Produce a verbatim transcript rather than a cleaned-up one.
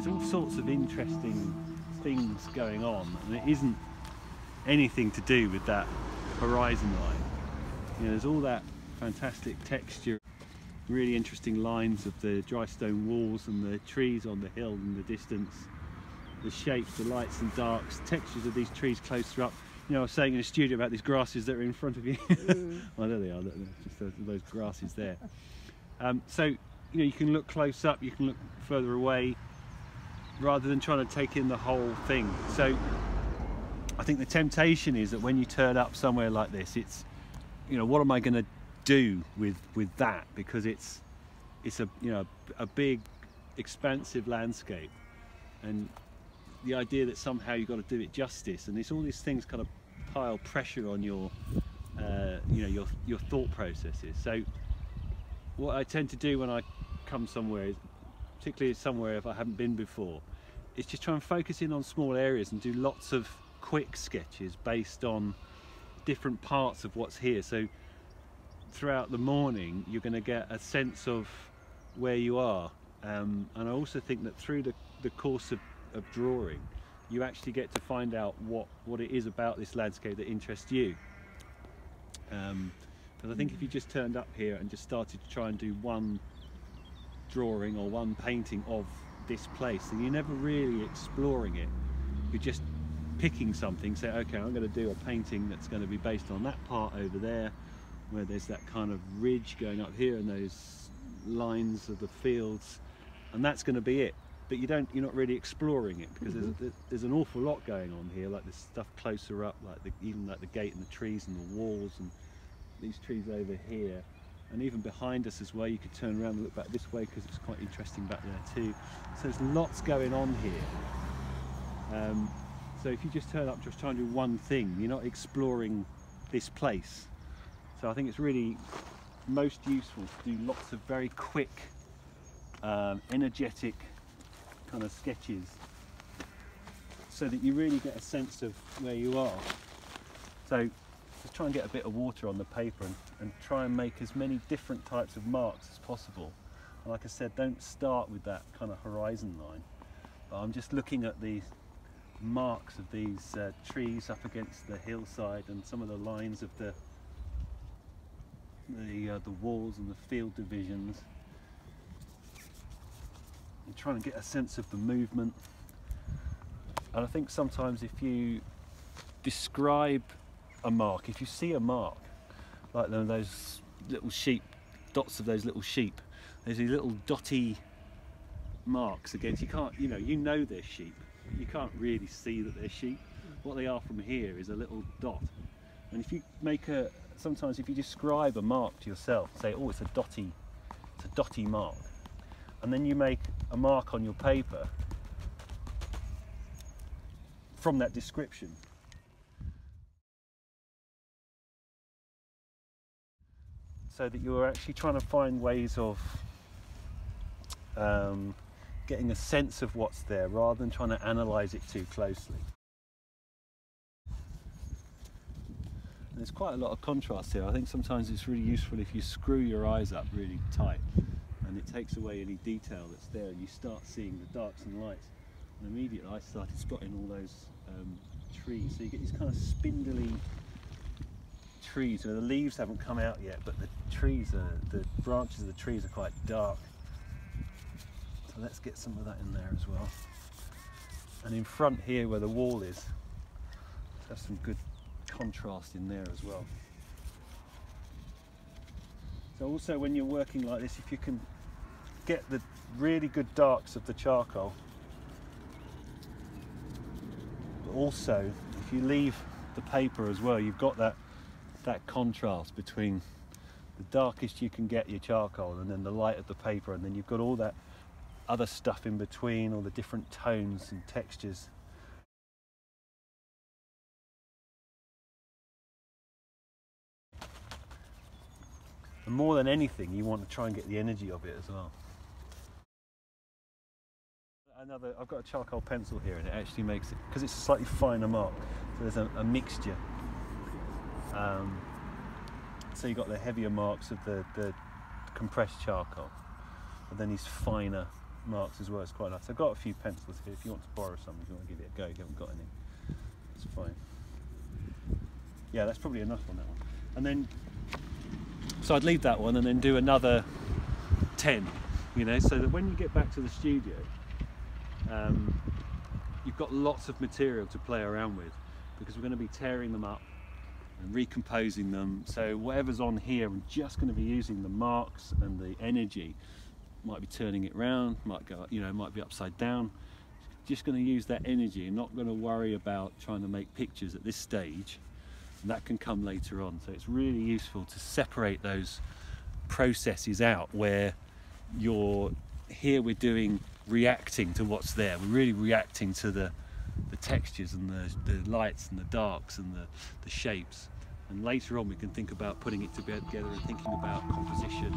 there's all sorts of interesting things going on, and it isn't anything to do with that horizon line. You know, there's all that fantastic texture, really interesting lines of the dry stone walls and the trees on the hill in the distance, the shapes, the lights and darks, textures of these trees closer up. You know, I was saying in the studio about these grasses that are in front of you. Well, there they are, just those, those grasses there. Um, so, you know, you can look close up, you can look further away, rather than trying to take in the whole thing. So, I think the temptation is that when you turn up somewhere like this, it's, you know, what am I going to do with with that? Because it's it's a, you know, a big, expansive landscape, and the idea that somehow you've got to do it justice, and it's all these things kind of pile pressure on your, uh, you know, your your thought processes. So, what I tend to do when I come somewhere is, particularly somewhere if I haven't been before, is just try and focus in on small areas and do lots of quick sketches based on different parts of what's here. So throughout the morning you're going to get a sense of where you are, um, and I also think that through the, the course of, of drawing you actually get to find out what what it is about this landscape that interests you. Um, because I think if you just turned up here and just started to try and do one drawing or one painting of this place, and you're never really exploring it, you're just picking something, say, okay, I'm going to do a painting that's going to be based on that part over there where there's that kind of ridge going up here and those lines of the fields, and that's going to be it. But you don't, you're not really exploring it, because mm-hmm. there's, there's an awful lot going on here, like this stuff closer up, like the, even like the gate and the trees and the walls and these trees over here. And even behind us as well, you could turn around and look back this way because it's quite interesting back there too. So there's lots going on here. Um, so if you just turn up just trying to do one thing, you're not exploring this place. So I think it's really most useful to do lots of very quick, um, energetic kind of sketches, so that you really get a sense of where you are. So just try and get a bit of water on the paper, and, and try and make as many different types of marks as possible. And like I said, don't start with that kind of horizon line. But I'm just looking at the marks of these uh, trees up against the hillside, and some of the lines of the the, uh, the walls and the field divisions. I'm trying to get a sense of the movement. And I think sometimes if you describe a mark, if you see a mark, like those little sheep, dots of those little sheep, there's these little dotty marks against, you can't, you know, you know they're sheep, you can't really see that they're sheep. What they are from here is a little dot. And if you make a, sometimes if you describe a mark to yourself, say, oh, it's a dotty, it's a dotty mark, and then you make a mark on your paper from that description. So that you're actually trying to find ways of um, getting a sense of what's there, rather than trying to analyse it too closely. And there's quite a lot of contrast here. I think sometimes it's really useful if you screw your eyes up really tight, and it takes away any detail that's there, and you start seeing the darks and lights. And immediately I started spotting all those um, trees. So you get these kind of spindly trees where the leaves haven't come out yet, but the trees are, the branches of the trees are quite dark. So let's get some of that in there as well. And in front here where the wall is, let's have some good contrast in there as well. So also when you're working like this, if you can get the really good darks of the charcoal, but also if you leave the paper as well, you've got that that contrast between the darkest you can get your charcoal and then the light of the paper, and then you've got all that other stuff in between, all the different tones and textures. And more than anything, you want to try and get the energy of it as well. Another, I've got a charcoal pencil here, and it actually makes it, because it's a slightly finer mark, so there's a, a mixture. Um, so you've got the heavier marks of the, the compressed charcoal, and then these finer marks as well. It's quite nice. I've got a few pencils here. If you want to borrow some, if you want to give it a go, you haven't got any, it's fine. Yeah, that's probably enough on that one. And then, so I'd leave that one and then do another ten, you know, so that when you get back to the studio, um, you've got lots of material to play around with, because we're going to be tearing them up and recomposing them. So whatever's on here, I'm just going to be using the marks and the energy. Might be turning it round, might go, you know, might be upside down. Just going to use that energy and not going to worry about trying to make pictures at this stage. And that can come later on. So it's really useful to separate those processes out, where you're here, we're doing reacting to what's there. We're really reacting to the the textures and the, the lights and the darks and the, the shapes. And later on we can think about putting it together and thinking about composition.